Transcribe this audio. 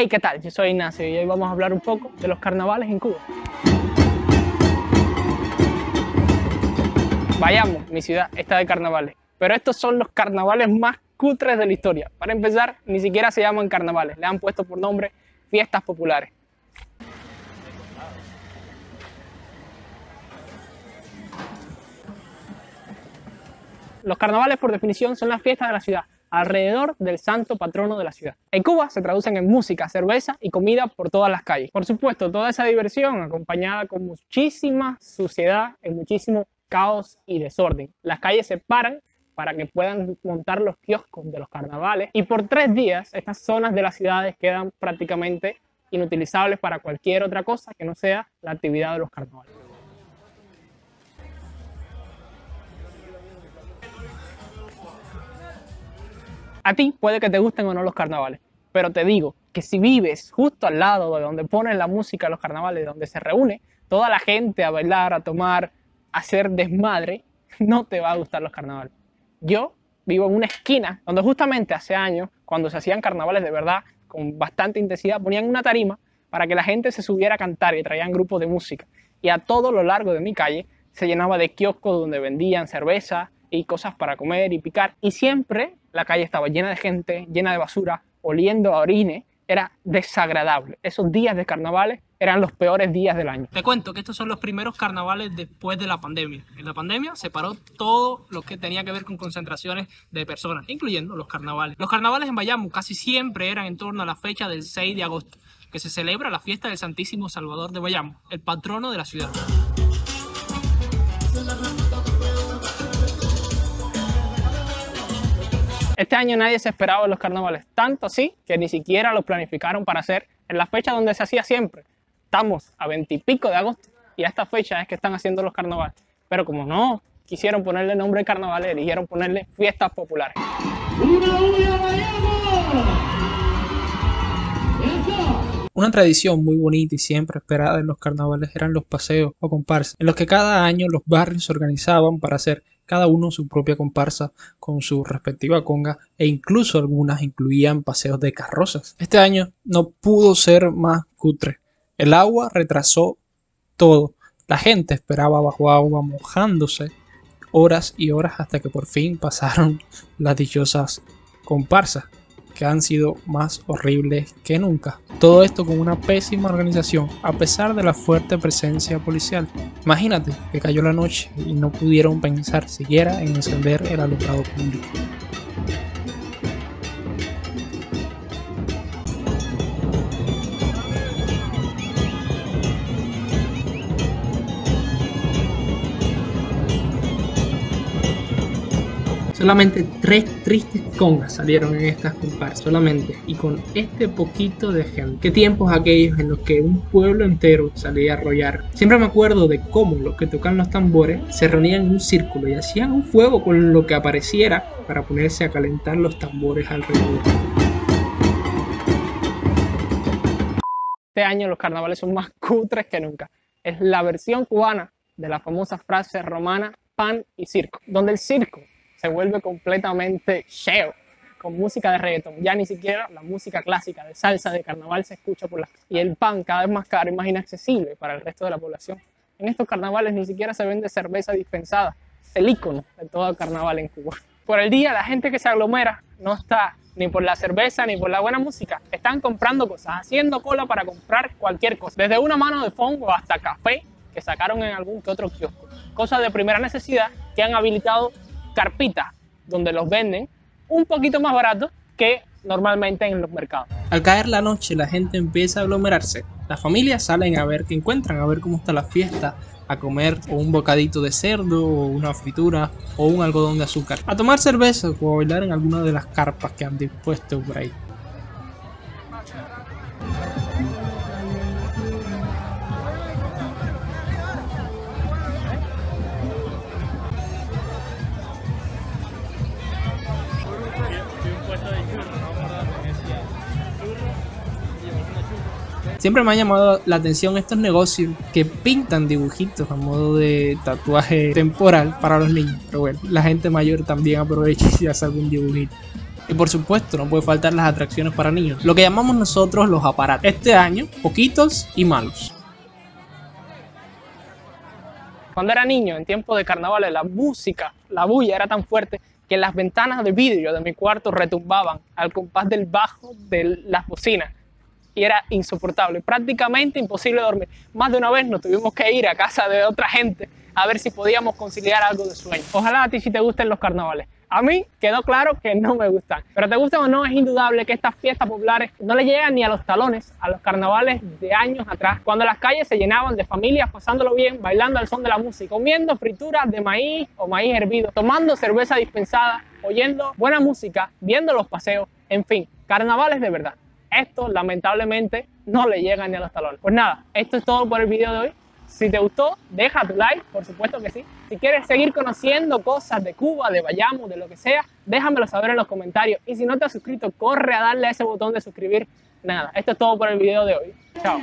Hey, ¿qué tal? Yo soy Ignacio y hoy vamos a hablar un poco de los carnavales en Cuba. Bayamo, mi ciudad, está de carnavales, pero estos son los carnavales más cutres de la historia. Para empezar, ni siquiera se llaman carnavales, le han puesto por nombre fiestas populares. Los carnavales, por definición, son las fiestas de la ciudad, alrededor del santo patrono de la ciudad. En Cuba se traducen en música, cerveza y comida por todas las calles. Por supuesto, toda esa diversión acompañada con muchísima suciedad, en muchísimo caos y desorden. Las calles se paran para que puedan montar los kioscos de los carnavales y por 3 días estas zonas de las ciudades quedan prácticamente inutilizables para cualquier otra cosa que no sea la actividad de los carnavales. A ti puede que te gusten o no los carnavales, pero te digo que si vives justo al lado de donde ponen la música de los carnavales, donde se reúne toda la gente a bailar, a tomar, a hacer desmadre, no te va a gustar los carnavales. Yo vivo en una esquina donde justamente hace años, cuando se hacían carnavales de verdad, con bastante intensidad, ponían una tarima para que la gente se subiera a cantar y traían grupos de música. Y a todo lo largo de mi calle se llenaba de kioscos donde vendían cerveza y cosas para comer y picar, y siempre la calle estaba llena de gente, llena de basura, oliendo a orines. Era desagradable. Esos días de carnavales eran los peores días del año. Te cuento que estos son los primeros carnavales después de la pandemia. En la pandemia se paró todo lo que tenía que ver con concentraciones de personas, incluyendo los carnavales. Los carnavales en Bayamo casi siempre eran en torno a la fecha del 6 de agosto, que se celebra la fiesta del Santísimo Salvador de Bayamo, el patrono de la ciudad. Este año nadie se esperaba de los carnavales, tanto así que ni siquiera los planificaron para hacer en la fecha donde se hacía siempre. Estamos a 20 y pico de agosto y a esta fecha es que están haciendo los carnavales. Pero como no quisieron ponerle nombre de carnavales, eligieron ponerle fiestas populares. Una tradición muy bonita y siempre esperada en los carnavales eran los paseos o comparsas, en los que cada año los barrios se organizaban para hacer cada uno su propia comparsa con su respectiva conga, e incluso algunas incluían paseos de carrozas. Este año no pudo ser más cutre. El agua retrasó todo. La gente esperaba bajo agua mojándose horas y horas hasta que por fin pasaron las dichosas comparsas, que han sido más horribles que nunca. Todo esto con una pésima organización, a pesar de la fuerte presencia policial. Imagínate que cayó la noche y no pudieron pensar siquiera en encender el alumbrado público. Solamente 3 tristes congas salieron en estas comparsas, solamente, y con este poquito de gente. Qué tiempos aquellos en los que un pueblo entero salía a arrollar. Siempre me acuerdo de cómo los que tocan los tambores se reunían en un círculo y hacían un fuego con lo que apareciera para ponerse a calentar los tambores alrededor. Este año los carnavales son más cutres que nunca. Es la versión cubana de la famosa frase romana pan y circo, donde el circo se vuelve completamente cheo, con música de reggaetón. Ya ni siquiera la música clásica de salsa de carnaval se escucha por las calles. Y el pan cada vez más caro y más inaccesible para el resto de la población. En estos carnavales ni siquiera se vende cerveza dispensada. Es el ícono de todo el carnaval en Cuba. Por el día la gente que se aglomera no está ni por la cerveza ni por la buena música. Están comprando cosas, haciendo cola para comprar cualquier cosa. Desde una mano de fongo hasta café que sacaron en algún que otro kiosco. Cosas de primera necesidad que han habilitado carpitas donde los venden un poquito más barato que normalmente en los mercados. Al caer la noche la gente empieza a aglomerarse, las familias salen a ver qué encuentran, a ver cómo está la fiesta, a comer o un bocadito de cerdo o una fritura o un algodón de azúcar, a tomar cerveza o a bailar en alguna de las carpas que han dispuesto por ahí. Siempre me ha llamado la atención estos negocios que pintan dibujitos a modo de tatuaje temporal para los niños. Pero bueno, la gente mayor también aprovecha y hace algún dibujito. y por supuesto no puede faltar las atracciones para niños, lo que llamamos nosotros los aparatos. Este año, poquitos y malos. Cuando era niño, en tiempo de carnavales, la música, la bulla era tan fuerte que las ventanas de vidrio de mi cuarto retumbaban al compás del bajo de las bocinas. Y era insoportable, prácticamente imposible dormir. Más de una vez nos tuvimos que ir a casa de otra gente a ver si podíamos conciliar algo de sueño. Ojalá a ti sí te gusten los carnavales. A mí quedó claro que no me gustan. Pero te gusten o no, es indudable que estas fiestas populares no le llegan ni a los talones a los carnavales de años atrás, cuando las calles se llenaban de familias pasándolo bien, bailando al son de la música, comiendo frituras de maíz o maíz hervido, tomando cerveza dispensada, oyendo buena música, viendo los paseos, en fin, carnavales de verdad. Esto lamentablemente no le llega ni a los talones. Pues nada, esto es todo por el video de hoy. Si te gustó, deja tu like, por supuesto que sí. Si quieres seguir conociendo cosas de Cuba, de Bayamo, de lo que sea, déjamelo saber en los comentarios. Y si no te has suscrito, corre a darle a ese botón de suscribir. Nada, esto es todo por el video de hoy. Chao.